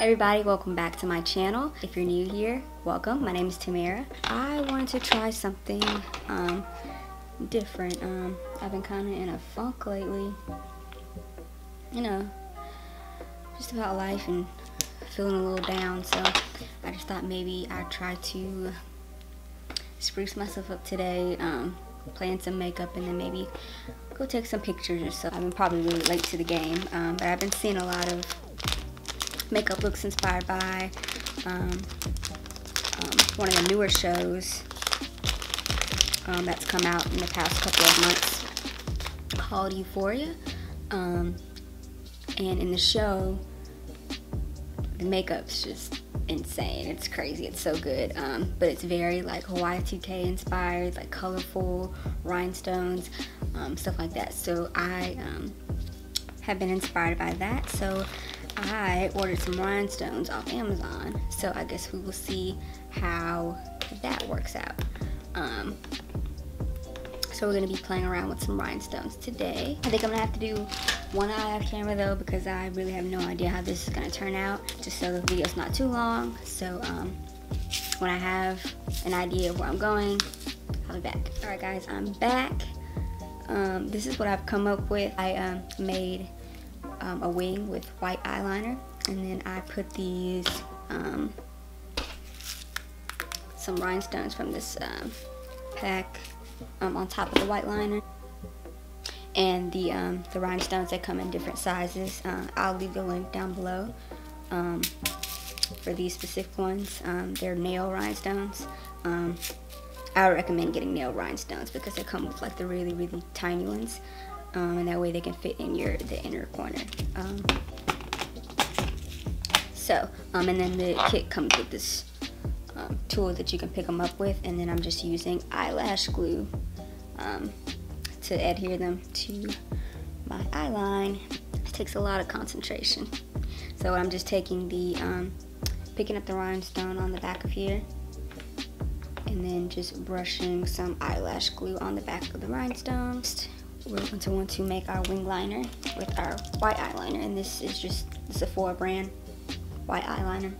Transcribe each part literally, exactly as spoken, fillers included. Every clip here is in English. Everybody, welcome back to my channel. If you're new here, welcome. My name is Tamara. I wanted to try something um, different. Um, I've been kind of in a funk lately. You know, just about life and feeling a little down. So I just thought maybe I'd try to spruce myself up today. Um, plan some makeup and then maybe go take some pictures or so. I've been probably really late to the game, um, but I've been seeing a lot of makeup looks inspired by um, um, one of the newer shows um, that's come out in the past couple of months called Euphoria. Um, and in the show, the makeup's just insane. It's crazy. It's so good. Um, but it's very like Hawaii two K inspired, like colorful rhinestones, um, stuff like that. So I um, have been inspired by that. So I ordered some rhinestones off Amazon. So I guess we will see how that works out. Um, so we're going to be playing around with some rhinestones today. I think I'm going to have to do one eye off camera though, because I really have no idea how this is going to turn out, just so the video's not too long. So um, when I have an idea of where I'm going, I'll be back. All right guys, I'm back. Um, this is what I've come up with. I um, made um, a wing with white eyeliner, and then I put these, um, some rhinestones from this um, pack um, on top of the white liner. And the um, the rhinestones that come in different sizes. Uh, I'll leave the link down below um, for these specific ones. Um, they're nail rhinestones. Um, I would recommend getting nail rhinestones because they come with like the really really tiny ones, um, and that way they can fit in your the inner corner. Um, so um, and then the kit comes with this um, tool that you can pick them up with, and then I'm just using eyelash glue. Um, to adhere them to my eyeline. It takes a lot of concentration. So I'm just taking the, um, picking up the rhinestone on the back of here, and then just brushing some eyelash glue on the back of the rhinestone. We're going to want to make our wing liner with our white eyeliner, and this is just the Sephora brand white eyeliner.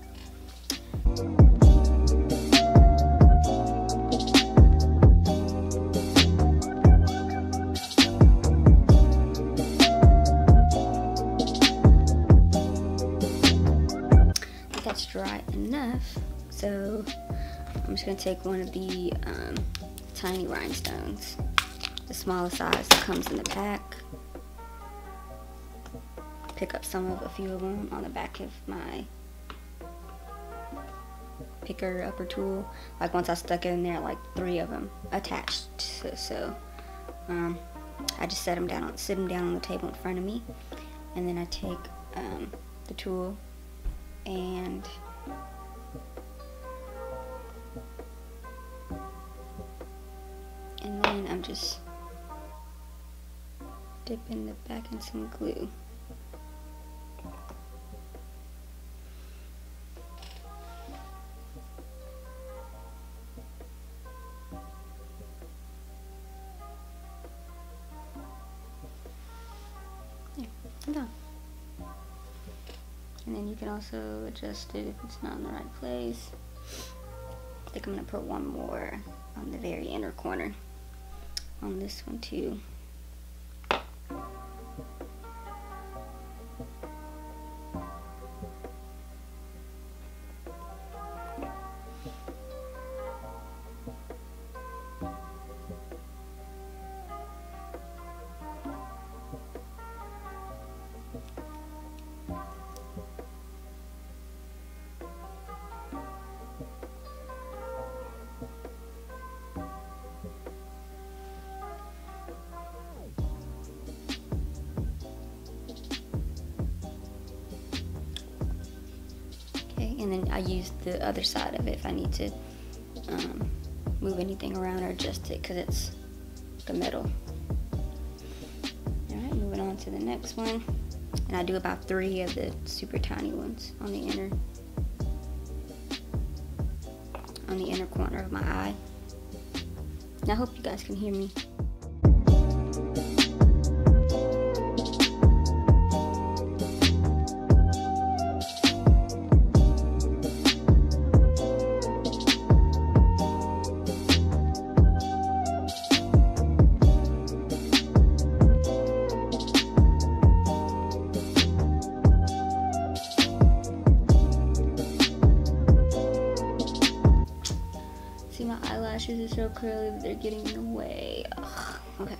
Dry enough, so I'm just gonna take one of the um, tiny rhinestones, the smallest size that comes in the pack, pick up some of a few of them on the back of my picker upper tool. Like once I stuck it in there, like three of them attached, so, so um, I just set them down on, sit them down on the table in front of me, and then I take um, the tool and and then I'm just dipping the back in some glue. There, I'm done. And then you can also adjust it if it's not in the right place. I think I'm gonna put one more on the very inner corner on this one too. And then I use the other side of it if I need to um, move anything around or adjust it because it's the middle. All right, moving on to the next one. And I do about three of the super tiny ones on the inner, on the inner corner of my eye. And I hope you guys can hear me. curly, but they're getting in the way. Ugh. Okay.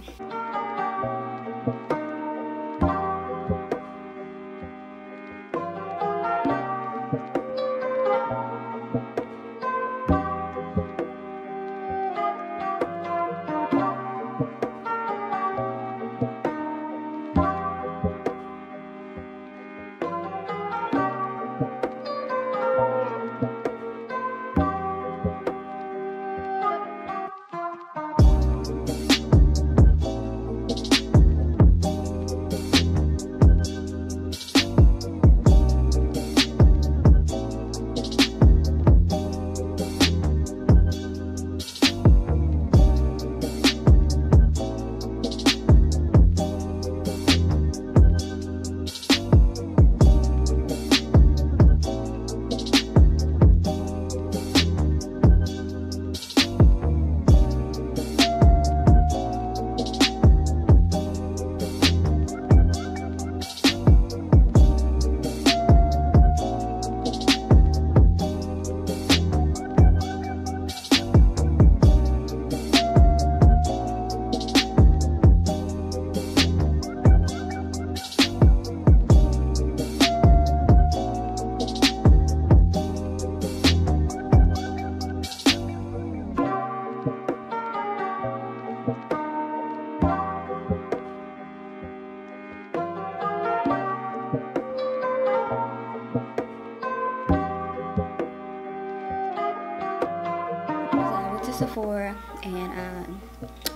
Sephora and um,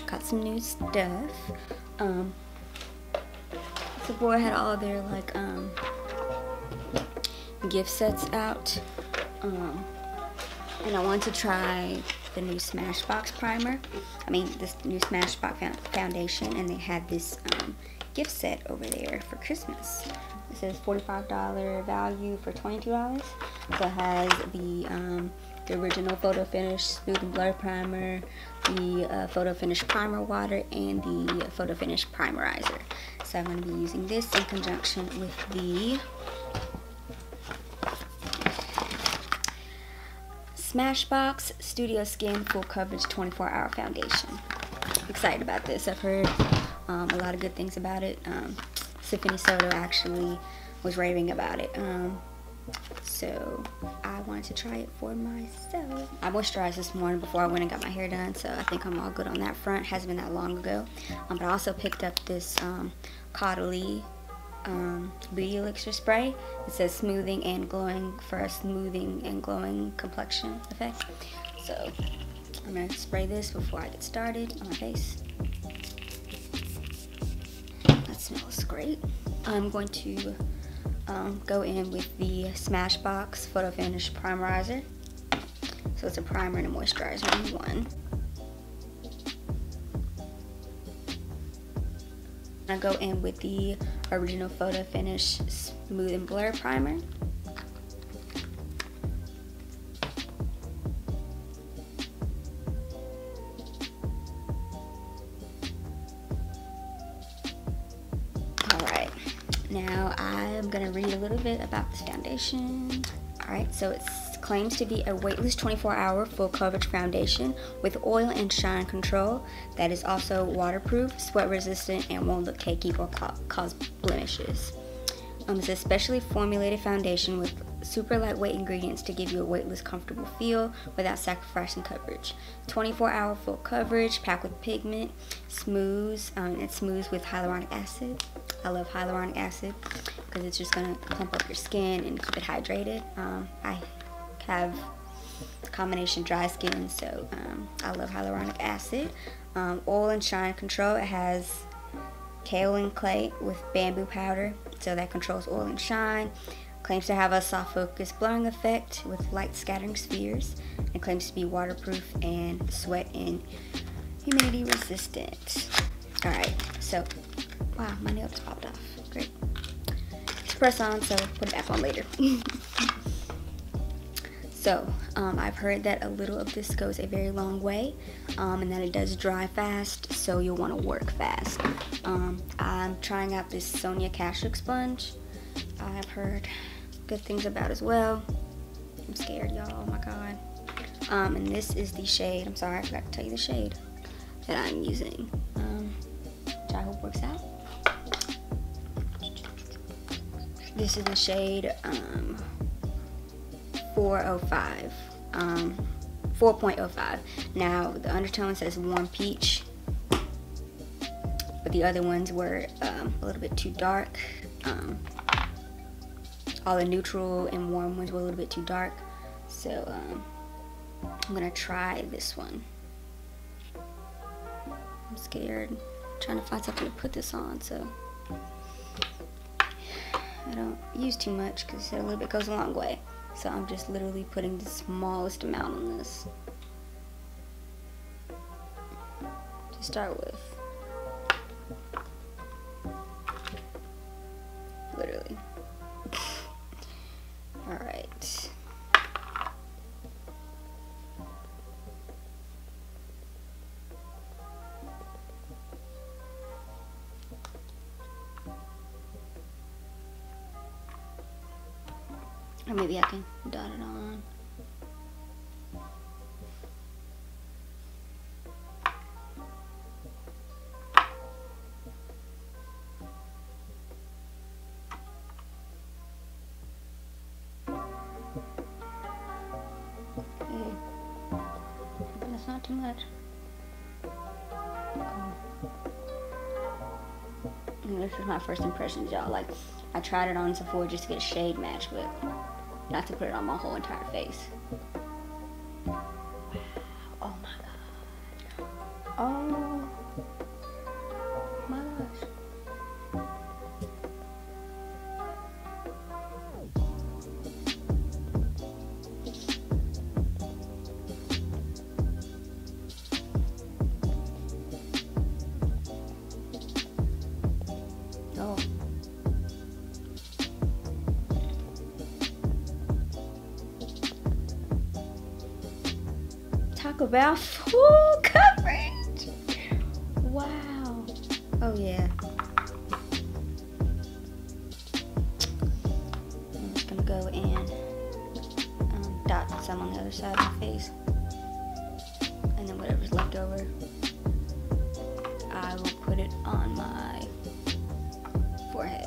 got some new stuff. Um, Sephora had all their like um, gift sets out, um, and I wanted to try the new Smashbox primer. I mean, this new Smashbox foundation, and they had this um, gift set over there for Christmas. It says forty-five dollar value for twenty-two dollars. So it has the um, the original Photo Finish Smooth and Blur Primer, the uh, Photo Finish Primer Water, and the Photo Finish Primerizer. So I'm going to be using this in conjunction with the Smashbox Studio Skin Full Coverage twenty-four hour Foundation. I'm excited about this. I've heard um, a lot of good things about it. Um, Tiffany Soto actually was raving about it. Um, So, I wanted to try it for myself. I moisturized this morning before I went and got my hair done, so I think I'm all good on that front. It hasn't been that long ago. Um, but I also picked up this um, Caudalie um, Beauty Elixir Spray. It says smoothing and glowing for a smoothing and glowing complexion effect. So, I'm going to spray this before I get started on my face. That smells great. I'm going to Um, go in with the Smashbox Photo Finish Primerizer. So it's a primer and a moisturizer in one. I go in with the original Photo Finish Smooth and Blur Primer. Now I'm gonna read a little bit about this foundation. All right, so it claims to be a weightless twenty-four hour full coverage foundation with oil and shine control that is also waterproof, sweat resistant, and won't look cakey or cause blemishes. Um, it's a specially formulated foundation with super lightweight ingredients to give you a weightless, comfortable feel without sacrificing coverage. twenty-four hour full coverage, packed with pigment, smooths, um, it smooths with hyaluronic acid. I love hyaluronic acid because it's just going to plump up your skin and keep it hydrated. Um, I have combination dry skin, so um, I love hyaluronic acid. Um, oil and shine control, it has kaolin clay with bamboo powder, so that controls oil and shine. Claims to have a soft focus blurring effect with light scattering spheres, and claims to be waterproof and sweat and humidity resistant. Alright, so, wow, my nail just popped off. Great. It's press on, so put it back on later. So, um, I've heard that a little of this goes a very long way, um, and that it does dry fast, so you'll want to work fast. Um, I'm trying out this Sonia Kashuk sponge. I've heard good things about as well. I'm scared, y'all. Oh my god. Um, and this is the shade. I'm sorry, I forgot to tell you the shade that I'm using. Um, which I hope works out. This is the shade um, four oh five. Um, four point oh five. Now, the undertone says warm peach, but the other ones were um, a little bit too dark. Um, all the neutral and warm ones were a little bit too dark. So, um, I'm gonna try this one. I'm scared. I'm trying to find something to put this on, so I don't use too much because a little bit goes a long way. So I'm just literally putting the smallest amount on this to start with. Literally. Alright. Or maybe I can dot it on. Okay. That's not too much. And this is my first impressions, y'all. Like, I tried it on Sephora just to get a shade match, but not to put it on my whole entire face. Wow. Oh my god. Oh my gosh. Oh. About full coverage. Wow. Oh yeah. I'm just gonna go and um, dot some on the other side of my face, and then whatever's left over, I will put it on my forehead.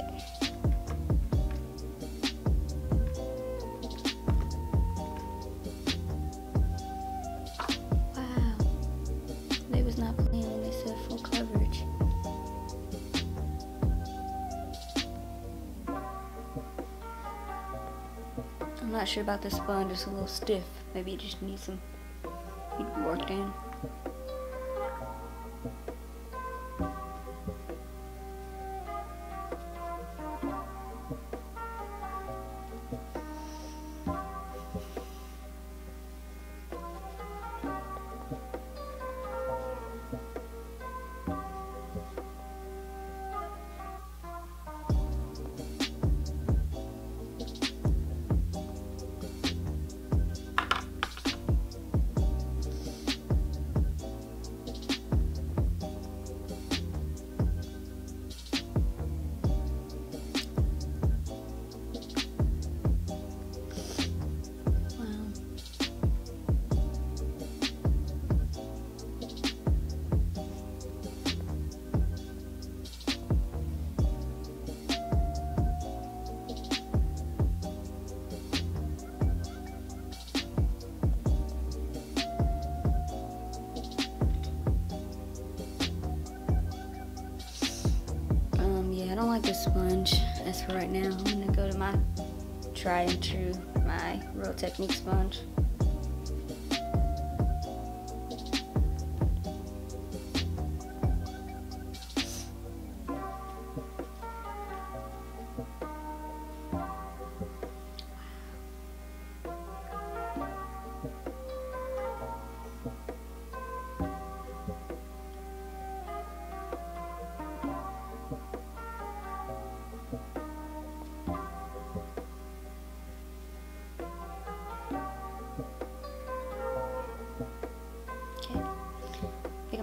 I'm not sure about this sponge, it's a little stiff. Maybe it just needs some work in. I don't like this sponge. As for right now, I'm gonna go to my tried and true, my Real Techniques sponge.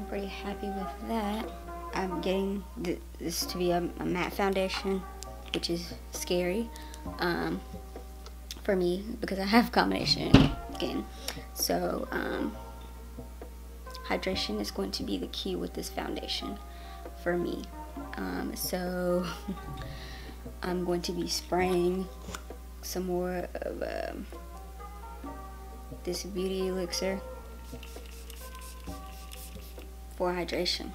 Pretty happy with that. I'm getting th this to be a, a matte foundation, which is scary um, for me because I have combination skin. So um, hydration is going to be the key with this foundation for me. Um, so I'm going to be spraying some more of um, this Beauty Elixir for hydration.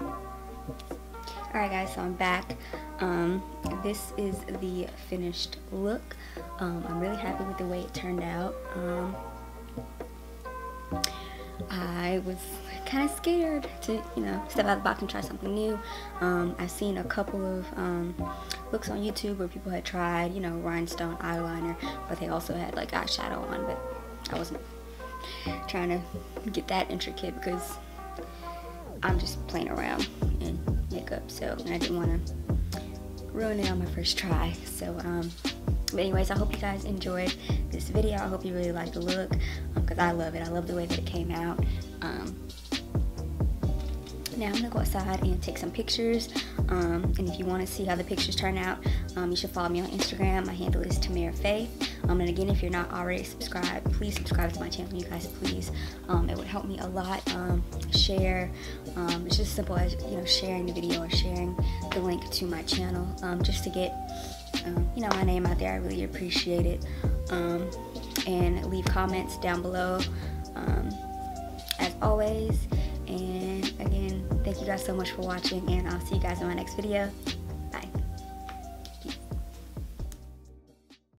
Alright guys, so I'm back. Um, this is the finished look. Um, I'm really happy with the way it turned out. Um, I was kind of scared to, you know, step out of the box and try something new. Um, I've seen a couple of um, looks on YouTube where people had tried, you know, rhinestone eyeliner, but they also had like eyeshadow on, but I wasn't trying to get that intricate because I'm just playing around in makeup, so I didn't want to ruin it on my first try. So, um, but anyways, I hope you guys enjoyed this video. I hope you really like the look, because um, I love it. I love the way that it came out. Um, now I'm gonna go outside and take some pictures, um, and if you want to see how the pictures turn out, um, you should follow me on Instagram. My handle is Tamara Faith. Um, and again, if you're not already subscribed, please subscribe to my channel, you guys, please. Um, it would help me a lot. Um, share, um, it's just as simple as, you know, sharing the video or sharing the link to my channel, um, just to get Um, you know, my name out there. I really appreciate it. Um, and leave comments down below, um, as always. And again, thank you guys so much for watching, and I'll see you guys in my next video.